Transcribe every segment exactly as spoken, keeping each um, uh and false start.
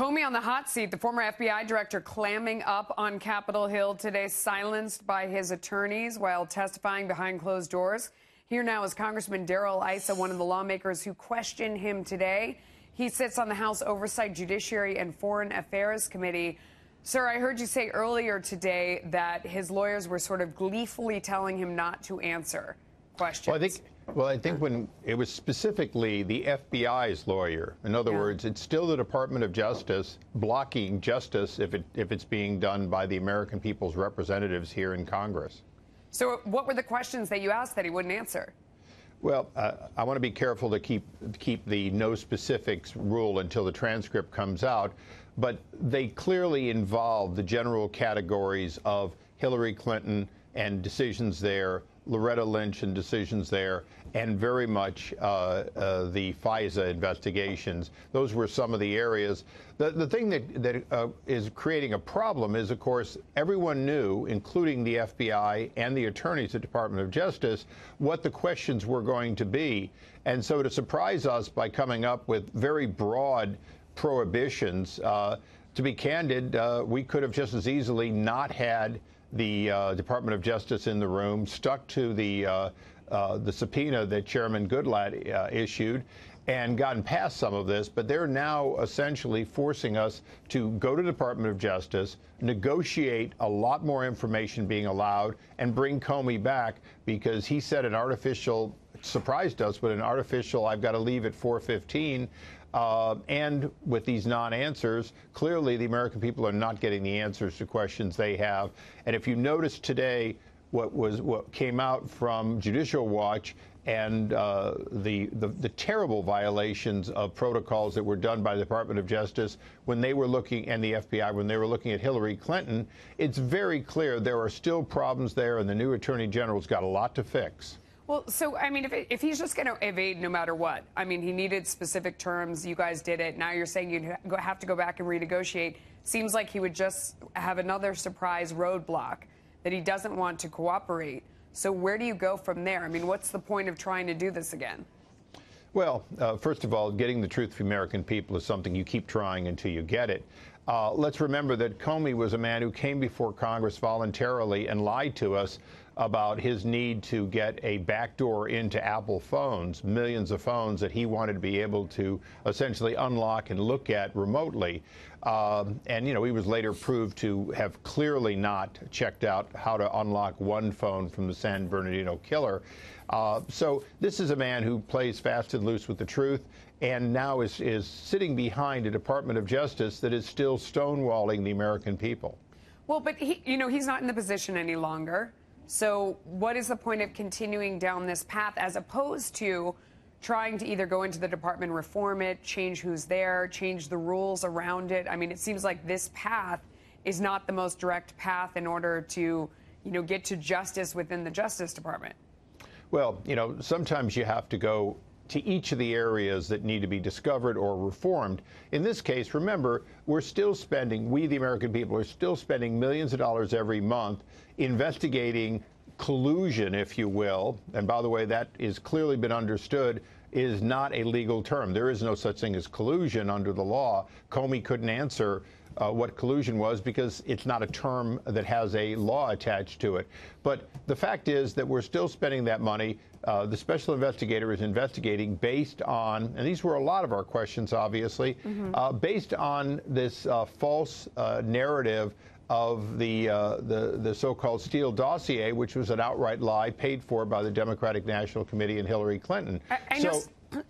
Comey on the hot seat, the former F B I director clamming up on Capitol Hill today, silenced by his attorneys while testifying behind closed doors. Here now is Congressman Darrell Issa, one of the lawmakers who questioned him today. He sits on the House Oversight, Judiciary, and Foreign Affairs Committee. Sir, I heard you say earlier today that his lawyers were sort of gleefully telling him not to answer questions. Well, I think, well, I think when it was specifically the F B I's lawyer, in other yeah. words, it's still the Department of Justice blocking justice if it if it's being done by the American people's representatives here in Congress. So what were the questions that you asked that he wouldn't answer? Well, uh, I want to be careful to keep keep the no specifics rule until the transcript comes out, but they clearly involve the general categories of Hillary Clinton and decisions there, Loretta Lynch and decisions there, and very much uh, uh, the FISA investigations. Those were some of the areas. The, the thing that, that uh, is creating a problem is, of course, everyone knew, including the F B I and the attorneys at the Department of Justice, what the questions were going to be. And so to surprise us by coming up with very broad prohibitions, uh, to be candid, uh, we could have just as easily not had the uh, Department of Justice in the room, stuck to the uh, uh, the subpoena that Chairman Goodlatte uh, issued, and gotten past some of this. But they're now essentially forcing us to go to the Department of Justice, negotiate a lot more information being allowed, and bring Comey back because he said an artificial surprised us with an artificial. I've got to leave at four fifteen. Uh, and with these non-answers, clearly the American people are not getting the answers to questions they have. And if you notice today, what was what came out from Judicial Watch and uh, the, the the terrible violations of protocols that were done by the Department of Justice when they were looking and the F B I when they were looking at Hillary Clinton, it's very clear there are still problems there, and the new Attorney General's got a lot to fix. Well, so, I mean, if, if he's just going to evade no matter what, I mean, he needed specific terms. You guys did it. Now you're saying you have to go back and renegotiate. Seems like he would just have another surprise roadblock that he doesn't want to cooperate. So where do you go from there? I mean, what's the point of trying to do this again? Well, uh, first of all, getting the truth from American people is something you keep trying until you get it. Uh, let's remember that Comey was a man who came before Congress voluntarily and lied to us about his need to get a backdoor into Apple phones, millions of phones that he wanted to be able to essentially unlock and look at remotely. Um, and, you know, he was later proved to have clearly not checked out how to unlock one phone from the San Bernardino killer. Uh, so this is a man who plays fast and loose with the truth and now is, is sitting behind a Department of Justice that is still stonewalling the American people. Well, but, he, you know, he's not in the position any longer. So what is the point of continuing down this path as opposed to trying to either go into the department, reform it, change who's there, change the rules around it? I mean, it seems like this path is not the most direct path in order to, you know, get to justice within the Justice Department. Well, you know, sometimes you have to go to each of the areas that need to be discovered or reformed. In this case, remember, we're still spending, we the American people are still spending millions of dollars every month investigating collusion, if you will. And by the way, that is clearly been understood is not a legal term. There is no such thing as collusion under the law. Comey couldn't answer uh, what collusion was because it's not a term that has a law attached to it. But the fact is that we're still spending that money. Uh, the special investigator is investigating based on, and these were a lot of our questions, obviously, mm-hmm. uh, based on this uh, false uh, narrative of the, uh, the, the so-called Steele dossier, which was an outright lie paid for by the Democratic National Committee and Hillary Clinton. I, I so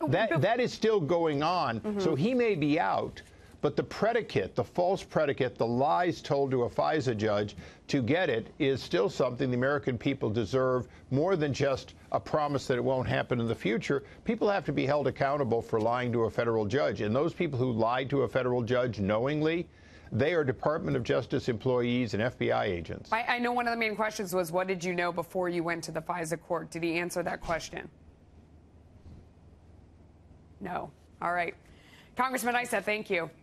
that, that is still going on. Mm-hmm. So he may be out, but the predicate, the false predicate, the lies told to a FISA judge to get it is still something the American people deserve more than just a promise that it won't happen in the future. People have to be held accountable for lying to a federal judge. And those people who lied to a federal judge knowingly, they are Department of Justice employees and F B I agents. I, I know one of the main questions was, what did you know before you went to the FISA court? Did he answer that question? No. All right. Congressman Issa, thank you.